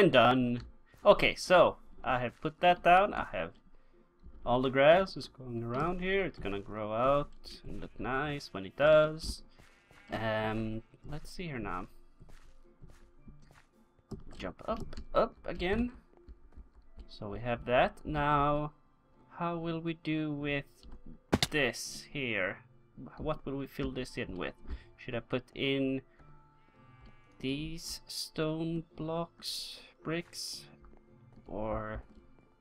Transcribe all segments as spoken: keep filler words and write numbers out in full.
And done. Okay, so I have put that down. I have all the grass is going around here. It's gonna grow out and look nice when it does. Um, let's see here now. Jump up, up again. So we have that. Now, how will we do with this here? What will we fill this in with? Should I put in these stone blocks, bricks, or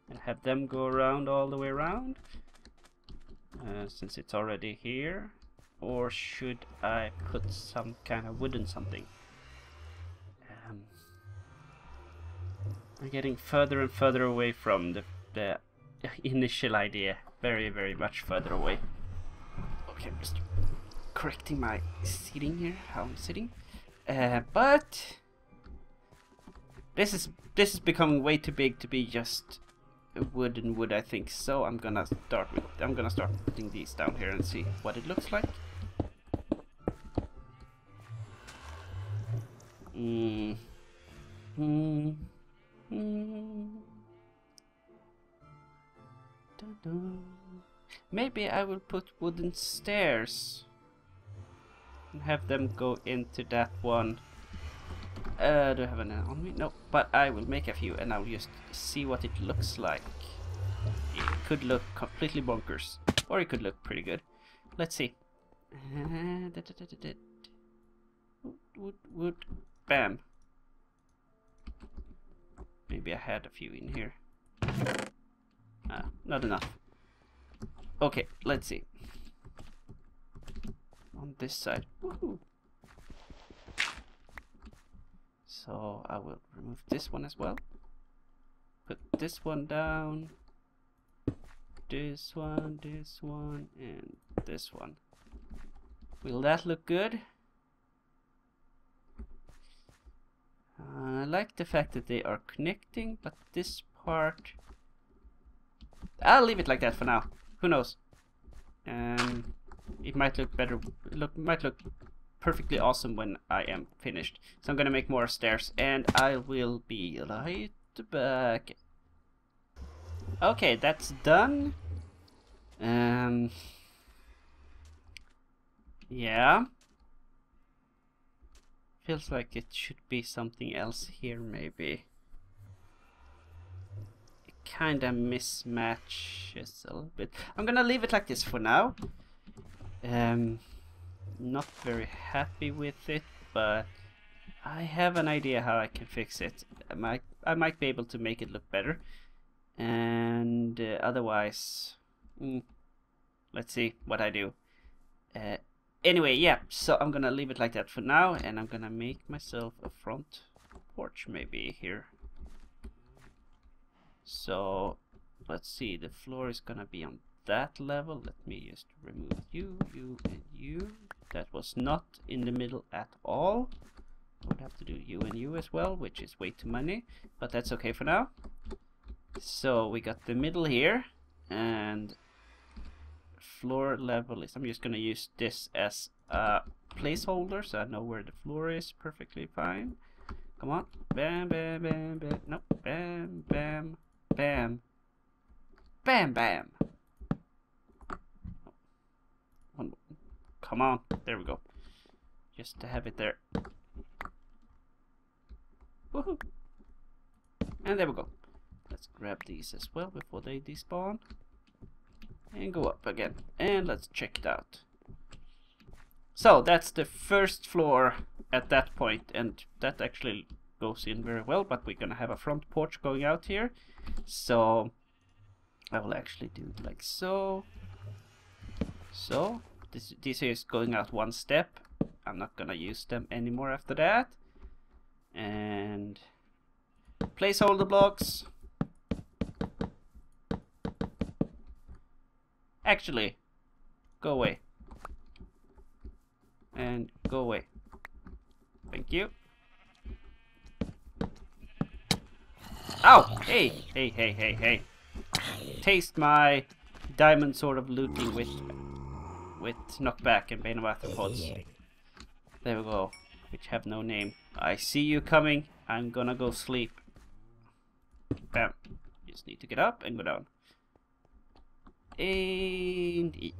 and have them go around all the way around, uh, since it's already here? Or should I put some kind of wooden something? Um, I'm getting further and further away from the, the initial idea. Very, very much further away. Okay, I'm just correcting my seating here, how I'm sitting. Uh, but this is this is becoming way too big to be just wood and wood, I think. So I'm gonna start with I'm gonna start putting these down here and see what it looks like. Mm. Mm. Mm. Dun-dun. Maybe I will put wooden stairs and have them go into that one. Uh, do I have an on me? No, but I will make a few and I'll just see what it looks like. It could look completely bonkers, or it could look pretty good. Let's see. Uh, da, da, da, da, da. Wood, wood, wood. Bam. Maybe I had a few in here. Ah, not enough. Okay, let's see. On this side. Woohoo. So I will remove this one as well. Put this one down. This one, this one, and this one. Will that look good? Uh, I like the fact that they are connecting, but this part... I'll leave it like that for now. Who knows? Um... It might look better. Look, might look perfectly awesome when I am finished. So I'm gonna make more stairs, and I will be right back. Okay, that's done. Um. Yeah. Feels like it should be something else here, maybe. It kinda mismatches a little bit. I'm gonna leave it like this for now. Um, not very happy with it, but I have an idea how I can fix it. I might, I might be able to make it look better, and uh, otherwise, mm, let's see what I do. Uh, anyway, yeah, so I'm gonna leave it like that for now, and I'm gonna make myself a front porch maybe here. So, let's see, the floor is gonna be on that level. Let me just remove you, you, and you. That was not in the middle at all. I would have to do you and you as well, which is way too many, but that's okay for now. So we got the middle here, and floor level is... I'm just gonna use this as a placeholder, so I know where the floor is perfectly fine. Come on. Bam, bam, bam, bam. No. Bam, bam, bam. Bam, bam. Come on, there we go. Just to have it there. Woohoo! And there we go. Let's grab these as well before they despawn. And go up again. And let's check it out. So, that's the first floor at that point, and that actually goes in very well, but we're gonna have a front porch going out here. So, I will actually do it like so. So. This, this is going out one step. I'm not gonna use them anymore after that. And placeholder blocks. Actually, go away. And go away. Thank you. Ow! Hey, hey, hey, hey, hey. Taste my diamond sword of looting with with knockback and bane of arthropods. There we go, which have no name. I see you coming. I'm gonna go sleep. Bam. You just need to get up and go down. And eat.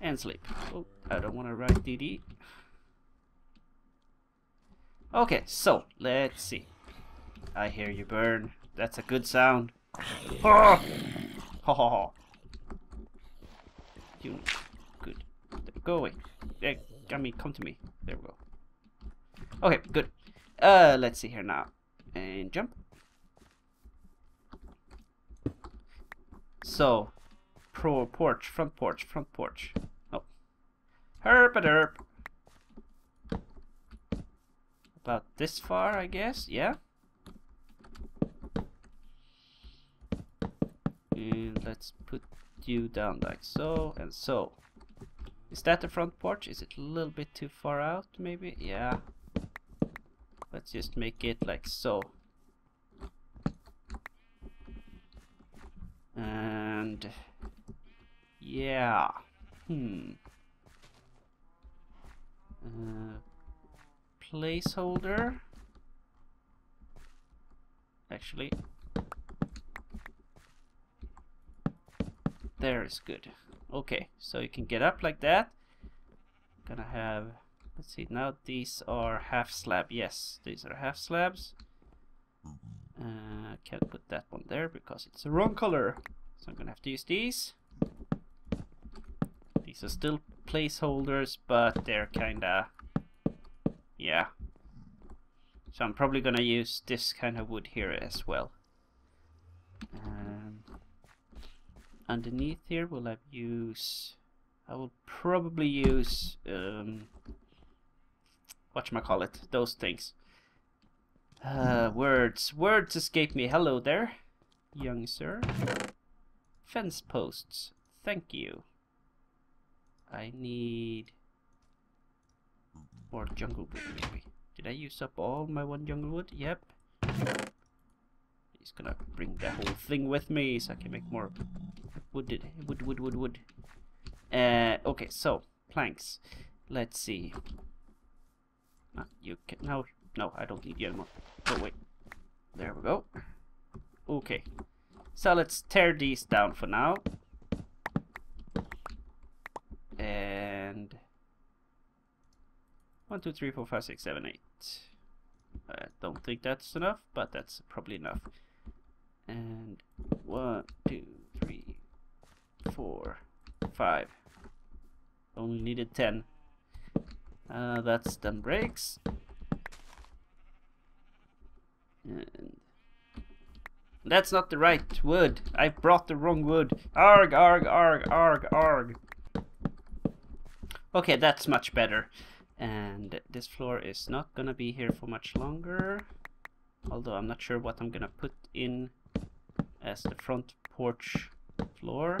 And sleep. Oh, I don't want to write D D. Okay, so let's see. I hear you burn. That's a good sound. Oh! Ho ho ho. You good. Go away. There, I mean, come to me. There we go. Okay, good. Uh, let's see here now. And jump. So, pro porch, front porch, front porch. Oh. Herp a derp. About this far, I guess, yeah. And let's put you down like so and so. Is that the front porch? Is it a little bit too far out, maybe? Yeah. Let's just make it like so. And yeah. Hmm. Uh, placeholder. Actually. There is good. Okay, so you can get up like that. Gonna have, let's see, now these are half slab. Yes, these are half slabs. Uh, can't put that one there because it's the wrong color. So I'm gonna have to use these. These are still placeholders, but they're kinda, yeah. So I'm probably gonna use this kind of wood here as well. Um, Underneath here, will I use? I will probably use um, whatchamacallit, those things. Uh, words, words escape me. Hello there, young sir. Fence posts. Thank you. I need more jungle wood. Maybe. Did I use up all my one jungle wood? Yep. He's gonna bring the whole thing with me, so I can make more. Wood, wood, wood, wood, wood. Uh, okay, so planks. Let's see. Uh, you can now. No, I don't need you anymore. Oh wait, there we go. Okay, so let's tear these down for now. And one, two, three, four, five, six, seven, eight. I don't think that's enough, but that's probably enough. And one, two, three. Four, five. Only needed ten. Uh, that's ten breaks. And that's not the right wood. I brought the wrong wood. Arg, arg, arg, arg, arg. Okay, that's much better. And this floor is not gonna be here for much longer. Although I'm not sure what I'm gonna put in as the front porch floor.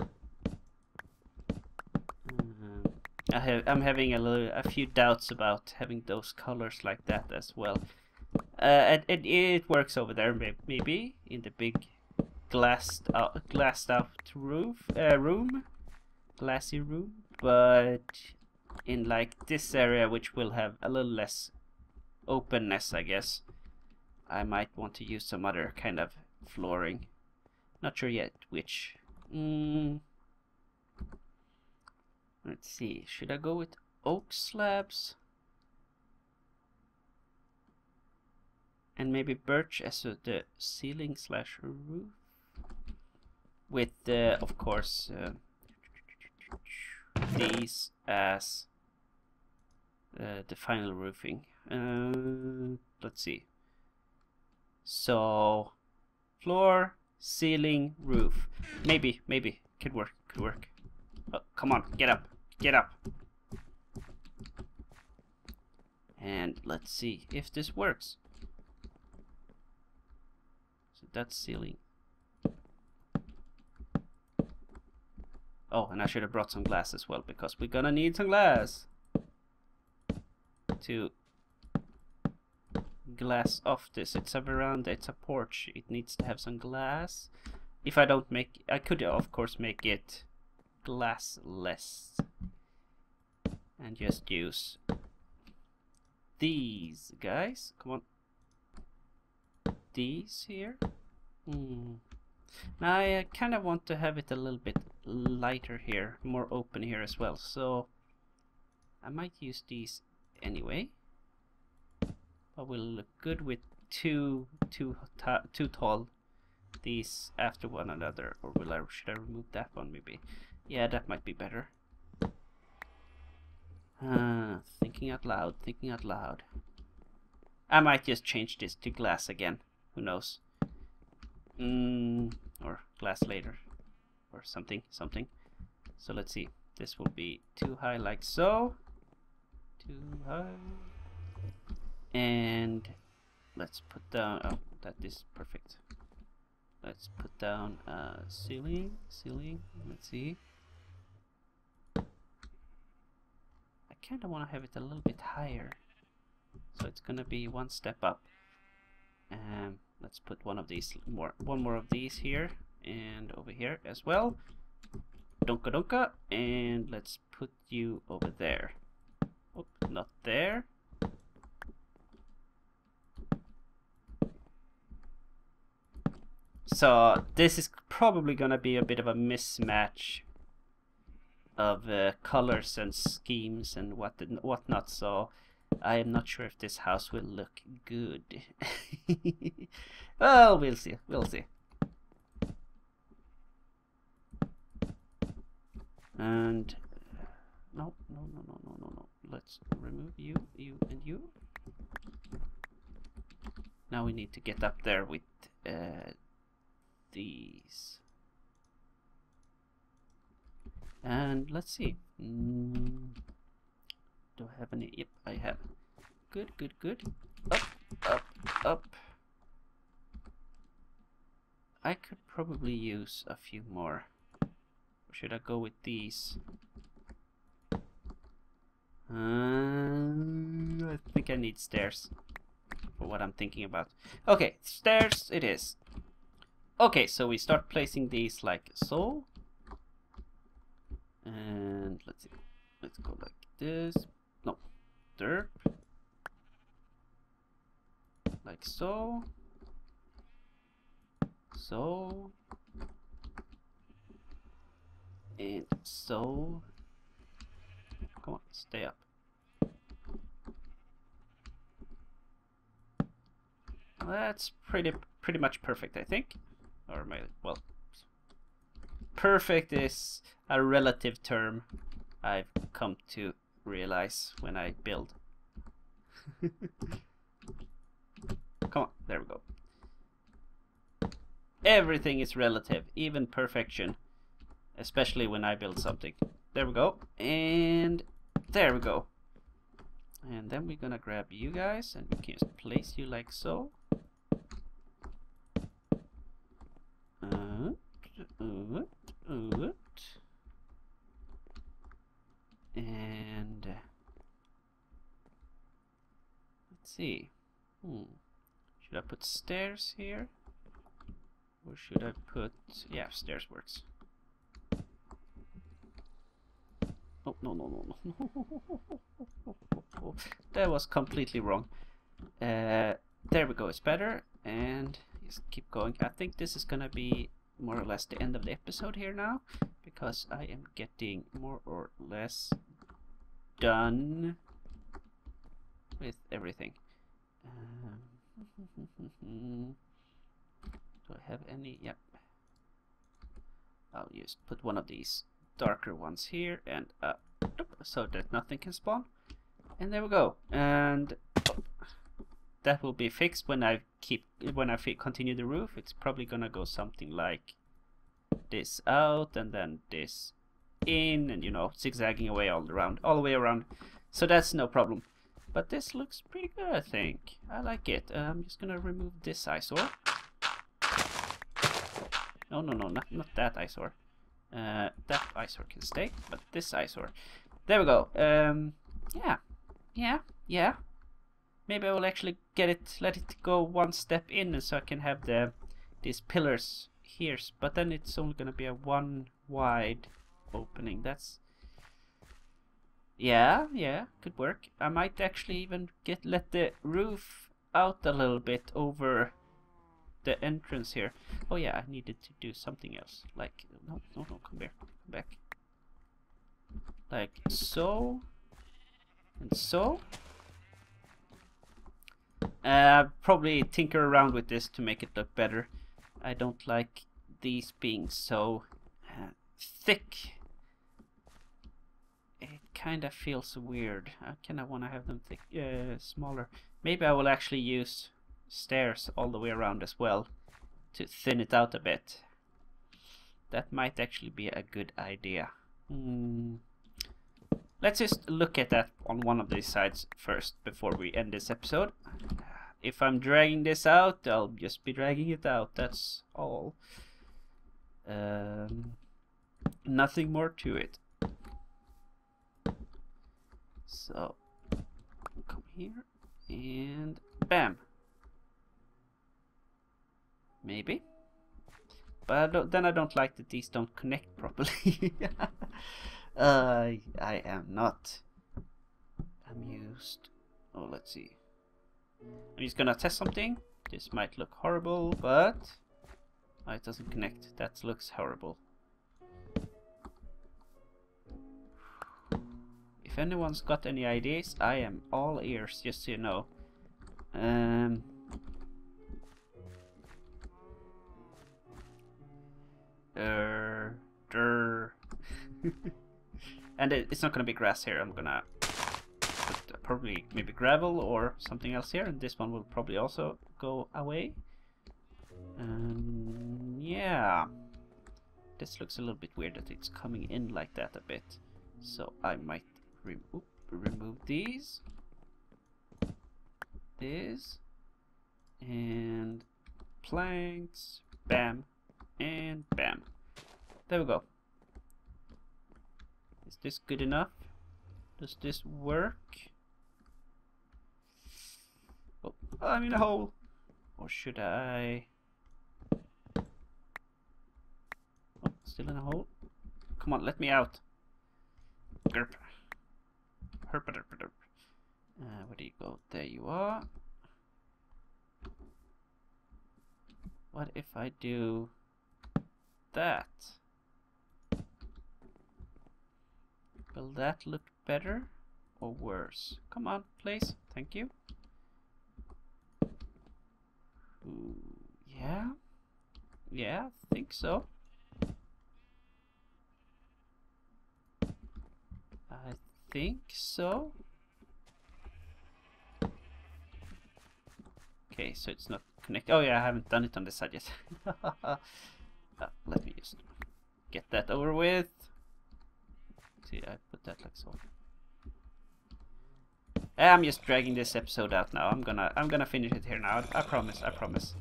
I have, I'm having a, little, a few doubts about having those colors like that as well. Uh, and, and it works over there, maybe in the big glassed out, glassed out roof uh, room, glassy room. But in like this area, which will have a little less openness, I guess, I might want to use some other kind of flooring. Not sure yet which. Mm. Let's see, should I go with oak slabs? And maybe birch as a, the ceiling slash roof? With, uh, of course, uh, these as uh, the final roofing. Uh, let's see. So, floor, ceiling, roof. Maybe, maybe. Could work, could work. Oh, come on, get up, get up. And let's see if this works. So that's ceiling. Oh, and I should have brought some glass as well, because we're gonna need some glass to glass off this. It's a veranda, it's a porch. It needs to have some glass. If I don't make, I could of course make it glassless and just use these guys. Come on, these here. Hmm. Now I kind of want to have it a little bit lighter here, more open here as well, so I might use these anyway, but will look good with two, two, two tall these after one another. Or will I, should I remove that one maybe? Yeah, that might be better. Uh, thinking out loud, thinking out loud. I might just change this to glass again, who knows. Mm, or glass later, or something, something. So let's see, this will be too high like so. Too high. And let's put down, oh, that is perfect. Let's put down uh, ceiling, ceiling, let's see. I kind of want to have it a little bit higher. So it's going to be one step up. Um, let's put one of these more, one more of these here and over here as well. Donka donka, and let's put you over there. Oh, not there. So this is probably going to be a bit of a mismatch of uh, colors and schemes and what whatnot. So I am not sure if this house will look good. Well, we'll see. We'll see. And no, no, no, no, no, no, no. Let's remove you, you, and you. Now we need to get up there with. Uh, These and let's see. Mm, do I have any? Yep, I have. Good, good, good. Up, up, up. I could probably use a few more. Or should I go with these? Um, I think I need stairs for what I'm thinking about. Okay, stairs it is. Okay, so we start placing these like so, and let's see, let's go like this, no, derp, like so, so, and so, come on, stay up. That's pretty, pretty much perfect, I think. Or my, well, perfect is a relative term I've come to realize when I build. Come on, there we go. Everything is relative, even perfection, especially when I build something. There we go, and there we go. And then we're gonna grab you guys and we can just place you like so. And let's see. Hmm. Should I put stairs here? Or should I put, yeah, stairs works. Oh no no no no. That was completely wrong. Uh there we go, it's better. And just keep going. I think this is gonna be more or less the end of the episode here now, because I am getting more or less done with everything. Um, do I have any? Yep. I'll just put one of these darker ones here and uh, so that nothing can spawn. And there we go. And oh, that will be fixed when I keep when I continue the roof. It's probably gonna go something like this out and then this in, and you know, zigzagging away all around, all the way around. So that's no problem. But this looks pretty good, I think. I like it. Uh, I'm just gonna remove this eyesore. No, no, no, not not that eyesore. Uh, that eyesore can stay, but this eyesore. There we go. Um, yeah, yeah, yeah. Maybe I will actually get it, let it go one step in, and so I can have the these pillars here. But then it's only gonna be a one wide opening. That's yeah, yeah, could work. I might actually even get let the roof out a little bit over the entrance here. Oh yeah, I needed to do something else. Like, no, no, no, come here, come back. Like so, and so. Uh, probably tinker around with this to make it look better. I don't like these being so uh, thick. It kind of feels weird. I kind of want to have them thick, uh, smaller. Maybe I will actually use stairs all the way around as well to thin it out a bit. That might actually be a good idea. Mm. Let's just look at that on one of these sides first before we end this episode. If I'm dragging this out, I'll just be dragging it out, that's all. Um, nothing more to it. So, come here, and bam. Maybe. But I don't, then I don't like that these don't connect properly. Uh, I am not amused. Oh, let's see. I'm just gonna test something. This might look horrible, but oh, it doesn't connect. That looks horrible. If anyone's got any ideas, I am all ears, just so you know. Um, er, der. And it's not gonna be grass here. I'm gonna put probably maybe gravel or something else here, and this one will probably also go away. Um, yeah, this looks a little bit weird that it's coming in like that a bit. So I might remove remove these, this, and planks. Bam, and bam. There we go. Is this good enough? Does this work? Oh, I'm in a hole. Or should I? Oh, still in a hole. Come on, let me out. Gerp. Herp -a -derp -a -derp. Uh, where do you go? There you are. What if I do that? Will that look better or worse? Come on, please. Thank you. Ooh, yeah. Yeah, I think so. I think so. Okay, so it's not connected. Oh yeah, I haven't done it on this side yet. uh, let me just get that over with. See, I put that like so. I'm just dragging this episode out now. I'm gonna, I'm gonna finish it here now. I, I promise. I promise.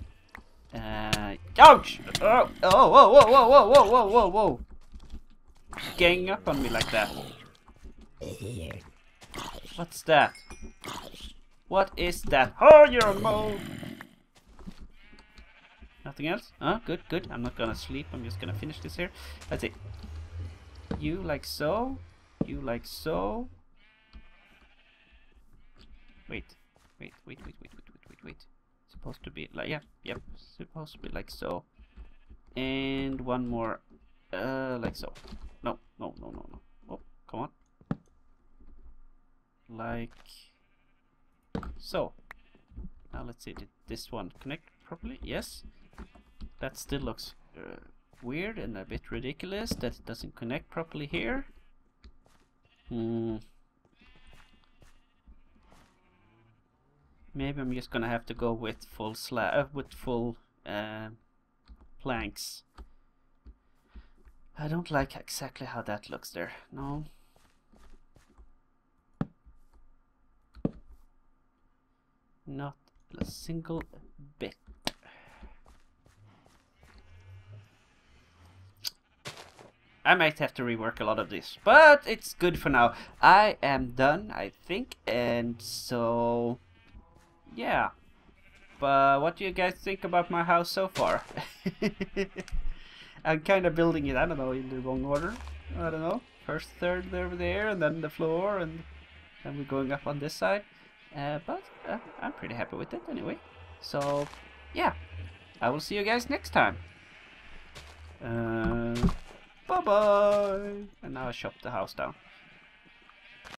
Uh, ouch! Oh, oh, whoa, whoa, whoa, whoa, whoa, whoa, whoa, whoa! Gang up on me like that. What's that? What is that? Oh, you're a mole! Nothing else? Huh? Good, good. I'm not gonna sleep. I'm just gonna finish this here. That's it. You like so, you like so. Wait, wait, wait, wait, wait, wait, wait, wait. Supposed to be like, yeah, yep. Supposed to be like so. And one more, uh, like so. No, no, no, no, no. Oh, come on. Like so. Now let's see. Did this one connect properly? Yes. That still looks. Uh, Weird and a bit ridiculous that it doesn't connect properly here. Hmm. Maybe I'm just gonna have to go with full slab, uh, with full uh, planks. I don't like exactly how that looks there. No. Not a single bit. I might have to rework a lot of this, but it's good for now. I am done, I think, and so yeah. But what do you guys think about my house so far? I'm kind of building it, I don't know, in the wrong order. I don't know. First third over there, and then the floor, and then we're going up on this side. Uh, but uh, I'm pretty happy with it anyway. So yeah. I will see you guys next time. Uh, bye bye. And now I shop the house down.